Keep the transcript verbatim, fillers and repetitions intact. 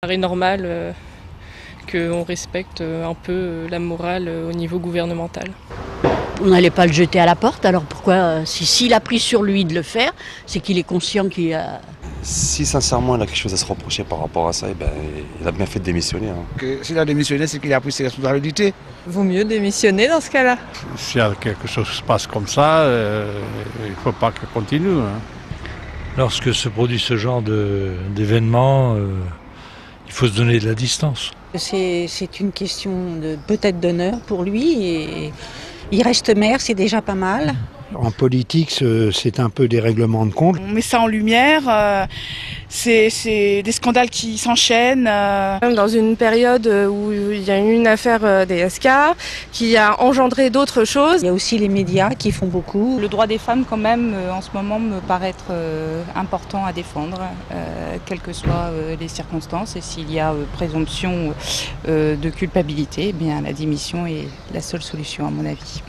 Ça paraît normal euh, qu'on respecte un peu la morale euh, au niveau gouvernemental. On n'allait pas le jeter à la porte, alors pourquoi euh, si, s'il a pris sur lui de le faire, c'est qu'il est conscient qu'il a... Si sincèrement il a quelque chose à se reprocher par rapport à ça, et ben, il a bien fait de démissionner. Hein. S'il a démissionné, c'est qu'il a pris ses responsabilités. Vaut mieux démissionner dans ce cas-là. S'il y a quelque chose qui se passe comme ça, euh, il ne faut pas qu'il continue. Hein. Lorsque se produit ce genre d'événement, euh, il faut se donner de la distance. C'est une question peut-être d'honneur pour lui. Et il reste maire, c'est déjà pas mal. En politique, c'est un peu des règlements de compte. On met ça en lumière, euh, c'est des scandales qui s'enchaînent. Euh. Dans une période où il y a eu une affaire D S K qui a engendré d'autres choses. Il y a aussi les médias qui font beaucoup. Le droit des femmes quand même, en ce moment, me paraît être euh, important à défendre, euh, quelles que soient euh, les circonstances. Et s'il y a euh, présomption euh, de culpabilité, eh bien la démission est la seule solution à mon avis.